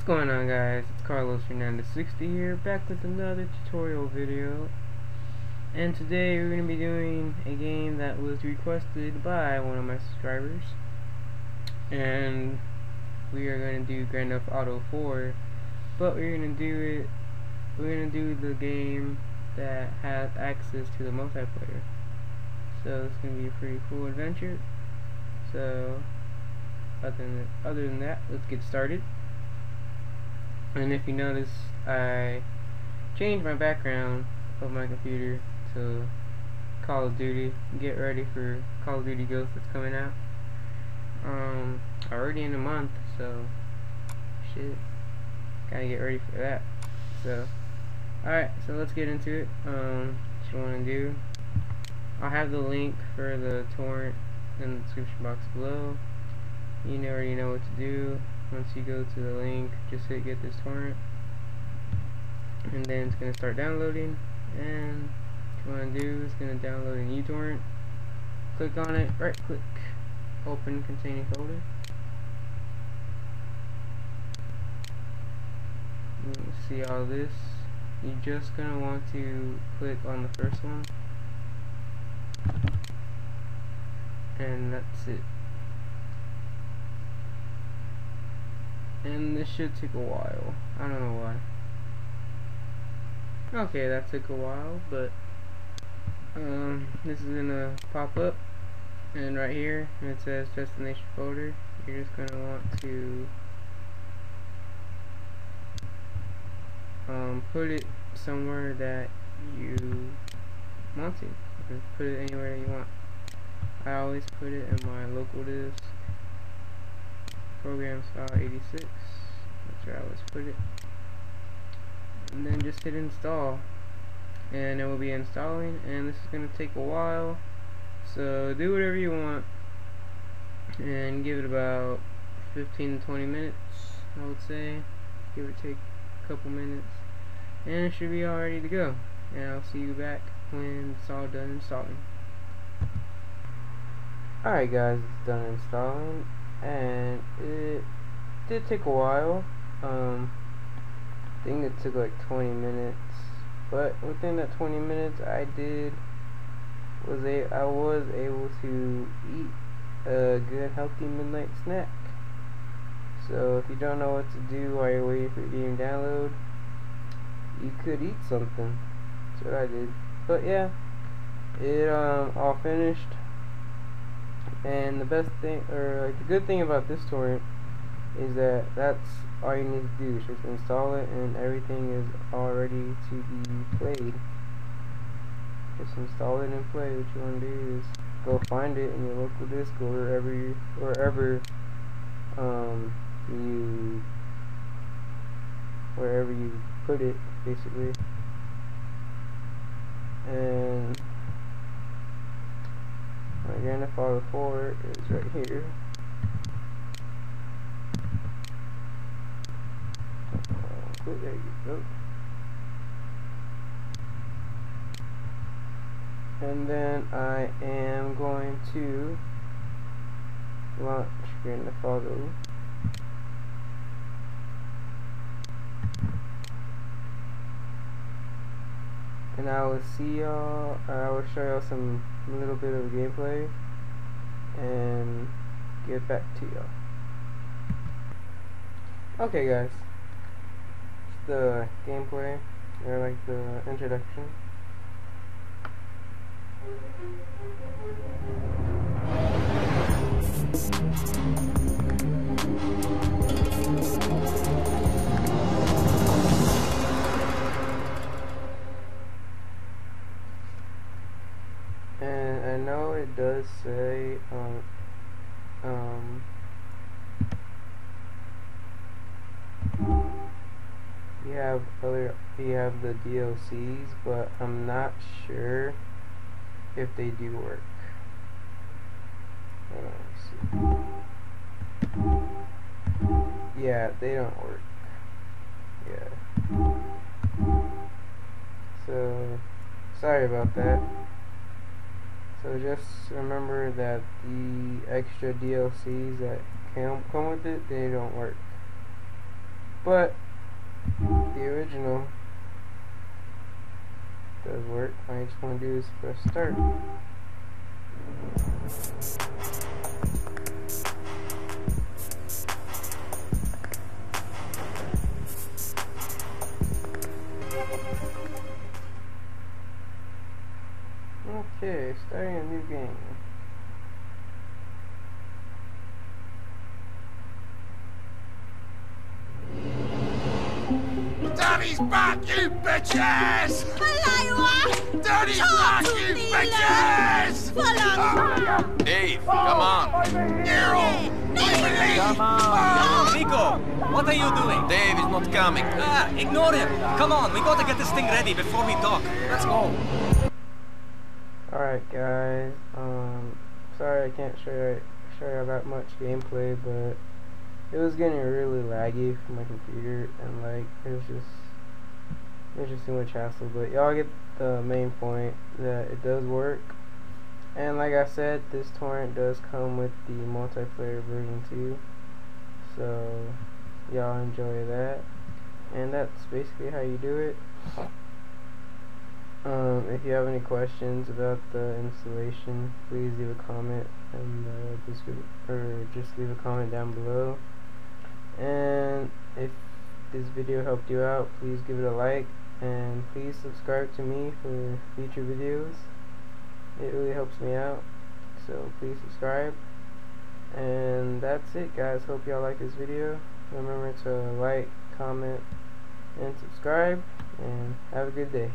What's going on, guys? It's CarlosHernandez60 here, back with another tutorial video. And today we're going to be doing a game that was requested by one of my subscribers. And we are going to do Grand Theft Auto IV, but we're going to do the game that has access to the multiplayer. So it's going to be a pretty cool adventure. So other than that, let's get started. And if you notice, I changed my background of my computer to Call of Duty. Get ready for Call of Duty: Ghost that's coming out. Already in a month, so shit, gotta get ready for that. So, alright, so let's get into it. What you wanna do? I'll have the link for the torrent in the description box below. You already know what to do. Once you go to the link, just hit get this torrent, and then it's going to start downloading. And what you want to do is going to download an uTorrent. Click on it, right click, open containing folder. You see all this. You're just going to want to click on the first one, and that's it. And this should take a while. I don't know why. Okay, that took a while, but this is gonna pop up, and right here it says destination folder. You're just gonna want to put it somewhere that you want to. You can put it anywhere that you want. I always put it in my local disk. Program file 86, that's where I always put it, and then just hit install, and it will be installing. And this is going to take a while, so do whatever you want and give it about 15 to 20 minutes, I would say, give or take a couple minutes, and it should be all ready to go. And I'll see you back when it's all done installing. Alright guys, it's done installing, and it did take a while. I think it took like 20 minutes, but within that 20 minutes I was able to eat a good healthy midnight snack. So if you don't know what to do while you're waiting for your game to download, you could eat something. That's what I did. But yeah, it all finished. And the best thing, or like the good thing about this torrent, is that that's all you need to do, is just install it, and everything is already to be played. Just install it and play. What you want to do is go find it in your local disk, or wherever you put it, basically. And my Grand Theft Auto 4 is right here. There you go. And then I am going to launch Grand Theft Auto. And I will see y'all, I will show y'all some little bit of gameplay and get back to y'all. Okay guys, it's the gameplay, or like the introduction. It does say you have the DLCs, but I'm not sure if they do work. Yeah, they don't work. Yeah. So sorry about that. So just remember that the extra DLCs that come with it, they don't work. But the original does work. All I just want to do is press start. Okay, starting a new game. Daddy's back, you bitches! Hello! Daddy's back, you bitches! Hello! Dave, come on! Nero! Come on! Nico, what are you doing? Dave is not coming. Ah, ignore him! Come on, we gotta get this thing ready before we talk. Let's go. Alright guys, sorry I can't show you that much gameplay, but it was getting really laggy for my computer, and like it was just too much hassle. But y'all get the main point that it does work, and like I said, this torrent does come with the multiplayer version too, so y'all enjoy that. And that's basically how you do it. If you have any questions about the installation, please leave a comment in the description, or just leave a comment down below. And if this video helped you out, please give it a like, and please subscribe to me for future videos. It really helps me out, so please subscribe. And that's it guys, hope y'all like this video. Remember to like, comment, and subscribe, and have a good day.